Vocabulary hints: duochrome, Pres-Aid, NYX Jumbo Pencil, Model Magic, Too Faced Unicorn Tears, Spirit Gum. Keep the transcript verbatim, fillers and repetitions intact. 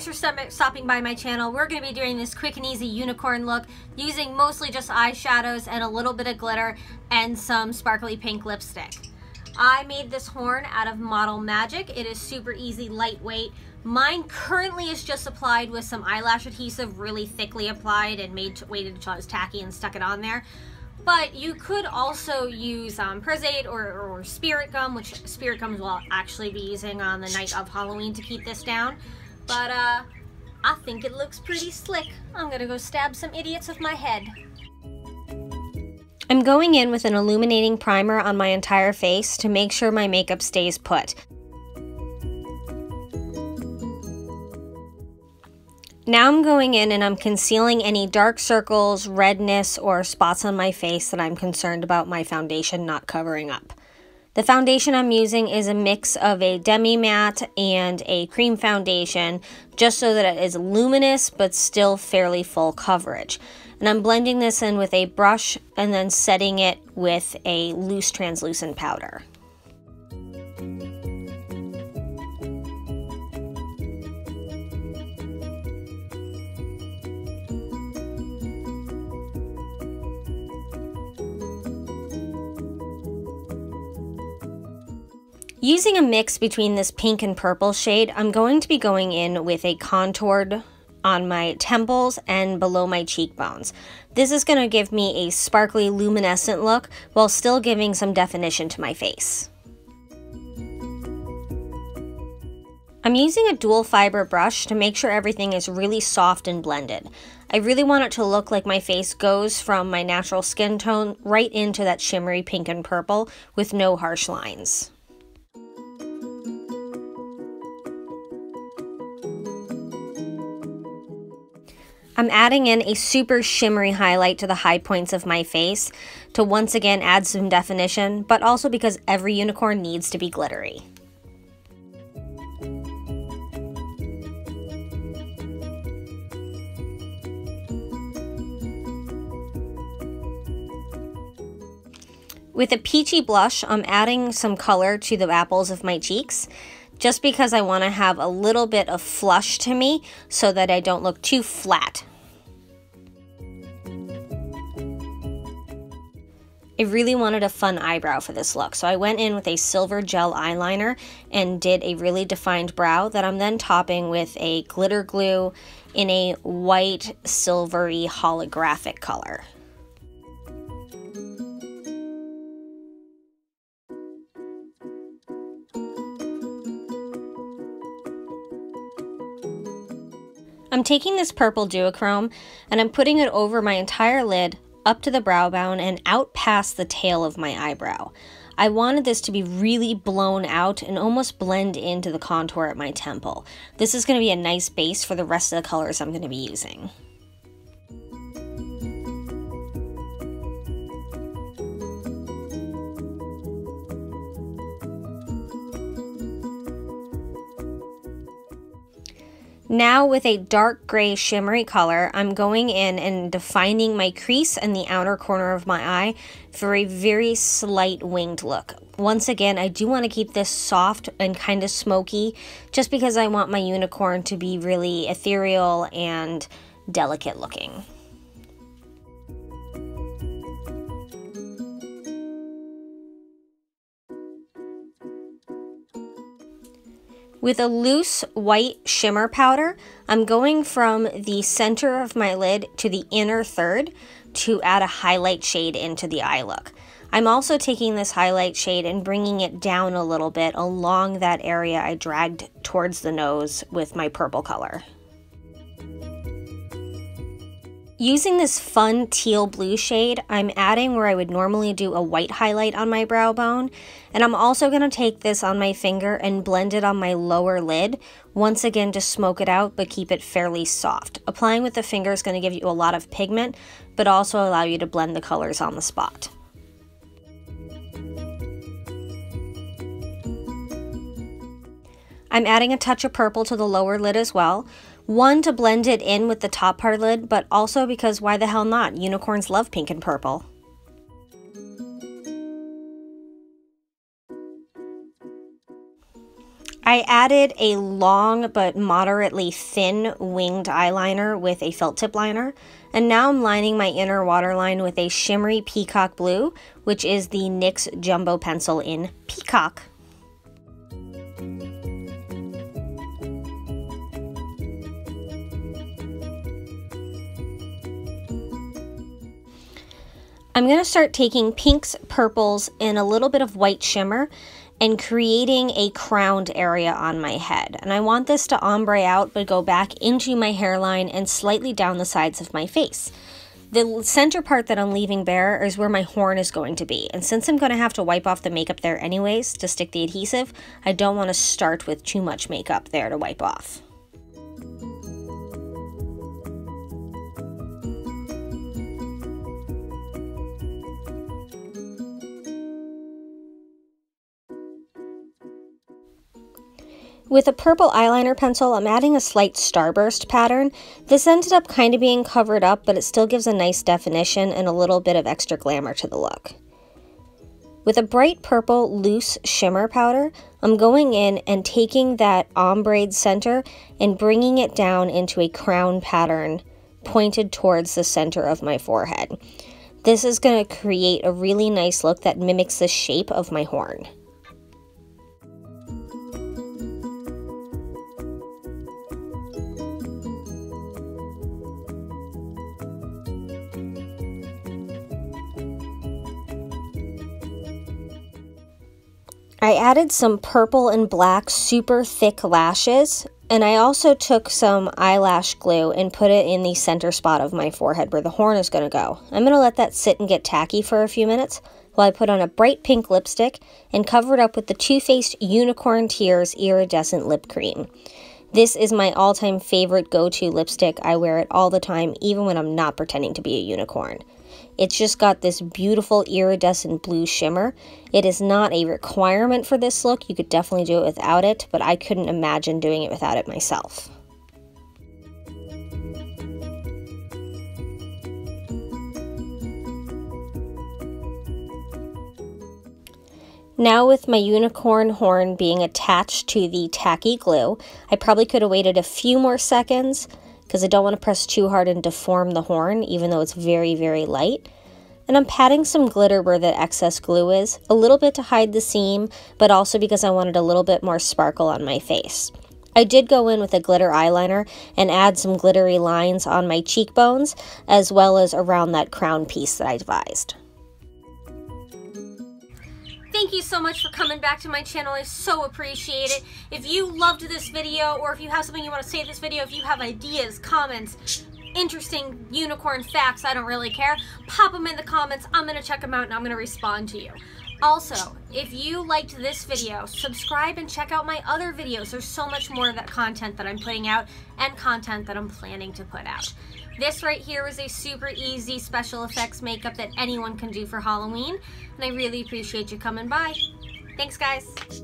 Thanks for stopping by my channel. We're going to be doing this quick and easy unicorn look using mostly just eyeshadows and a little bit of glitter and some sparkly pink lipstick. I made this horn out of Model Magic. It is super easy, lightweight. Mine currently is just applied with some eyelash adhesive, really thickly applied, and made waited until it was tacky and stuck it on there. But you could also use um, Pres-Aid or, or Spirit Gum, which Spirit Gum will actually be using on the night of Halloween to keep this down. But uh, I think it looks pretty slick. I'm gonna go stab some idiots with my head. I'm going in with an illuminating primer on my entire face to make sure my makeup stays put. Now I'm going in and I'm concealing any dark circles, redness, or spots on my face that I'm concerned about my foundation not covering up. The foundation I'm using is a mix of a demi matte and a cream foundation, just so that it is luminous but still fairly full coverage. And I'm blending this in with a brush and then setting it with a loose translucent powder. Using a mix between this pink and purple shade, I'm going to be going in with a contoured on my temples and below my cheekbones. This is going to give me a sparkly, luminescent look while still giving some definition to my face. I'm using a dual fiber brush to make sure everything is really soft and blended. I really want it to look like my face goes from my natural skin tone right into that shimmery pink and purple with no harsh lines. I'm adding in a super shimmery highlight to the high points of my face to once again add some definition, but also because every unicorn needs to be glittery. With a peachy blush, I'm adding some color to the apples of my cheeks, just because I want to have a little bit of flush to me so that I don't look too flat. I really wanted a fun eyebrow for this look, so I went in with a silver gel eyeliner and did a really defined brow that I'm then topping with a glitter glue in a white, silvery, holographic color. I'm taking this purple duochrome and I'm putting it over my entire lid, up to the brow bone and out past the tail of my eyebrow. I wanted this to be really blown out and almost blend into the contour at my temple. This is going to be a nice base for the rest of the colors I'm going to be using. Now with a dark gray shimmery color, I'm going in and defining my crease and the outer corner of my eye for a very slight winged look. Once again, I do want to keep this soft and kind of smoky just because I want my unicorn to be really ethereal and delicate looking. With a loose white shimmer powder, I'm going from the center of my lid to the inner third to add a highlight shade into the eye look. I'm also taking this highlight shade and bringing it down a little bit along that area I dragged towards the nose with my purple color. Using this fun teal blue shade, I'm adding where I would normally do a white highlight on my brow bone, and I'm also going to take this on my finger and blend it on my lower lid, once again to smoke it out but keep it fairly soft. Applying with the finger is going to give you a lot of pigment, but also allow you to blend the colors on the spot. I'm adding a touch of purple to the lower lid as well. One, to blend it in with the top part of the lid, but also because why the hell not? Unicorns love pink and purple. I added a long but moderately thin winged eyeliner with a felt tip liner, and now I'm lining my inner waterline with a shimmery peacock blue, which is the NYX Jumbo Pencil in Peacock. I'm going to start taking pinks, purples, and a little bit of white shimmer and creating a crowned area on my head. And I want this to ombre out but go back into my hairline and slightly down the sides of my face. The center part that I'm leaving bare is where my horn is going to be. And since I'm going to have to wipe off the makeup there anyways to stick the adhesive, I don't want to start with too much makeup there to wipe off. With a purple eyeliner pencil, I'm adding a slight starburst pattern. This ended up kind of being covered up, but it still gives a nice definition and a little bit of extra glamour to the look. With a bright purple loose shimmer powder, I'm going in and taking that ombre center and bringing it down into a crown pattern pointed towards the center of my forehead. This is going to create a really nice look that mimics the shape of my horn. I added some purple and black super thick lashes, and I also took some eyelash glue and put it in the center spot of my forehead where the horn is going to go. I'm going to let that sit and get tacky for a few minutes while I put on a bright pink lipstick and cover it up with the Too Faced Unicorn Tears Iridescent Lip Cream. This is my all-time favorite go-to lipstick. I wear it all the time, even when I'm not pretending to be a unicorn. It's just got this beautiful iridescent blue shimmer. It is not a requirement for this look. You could definitely do it without it, but I couldn't imagine doing it without it myself. Now with my unicorn horn being attached to the tacky glue, I probably could have waited a few more seconds, because I don't want to press too hard and deform the horn, even though it's very, very light. And I'm patting some glitter where the excess glue is, a little bit to hide the seam, but also because I wanted a little bit more sparkle on my face. I did go in with a glitter eyeliner and add some glittery lines on my cheekbones, as well as around that crown piece that I devised. Thank you so much for coming back to my channel. I so appreciate it. If you loved this video, or if you have something you want to say to this video, if you have ideas, comments, interesting unicorn facts, I don't really care, pop them in the comments. I'm going to check them out and I'm going to respond to you. Also, if you liked this video, subscribe and check out my other videos. There's so much more of that content that I'm putting out and content that I'm planning to put out. This right here is a super easy special effects makeup that anyone can do for Halloween, and I really appreciate you coming by. Thanks, guys.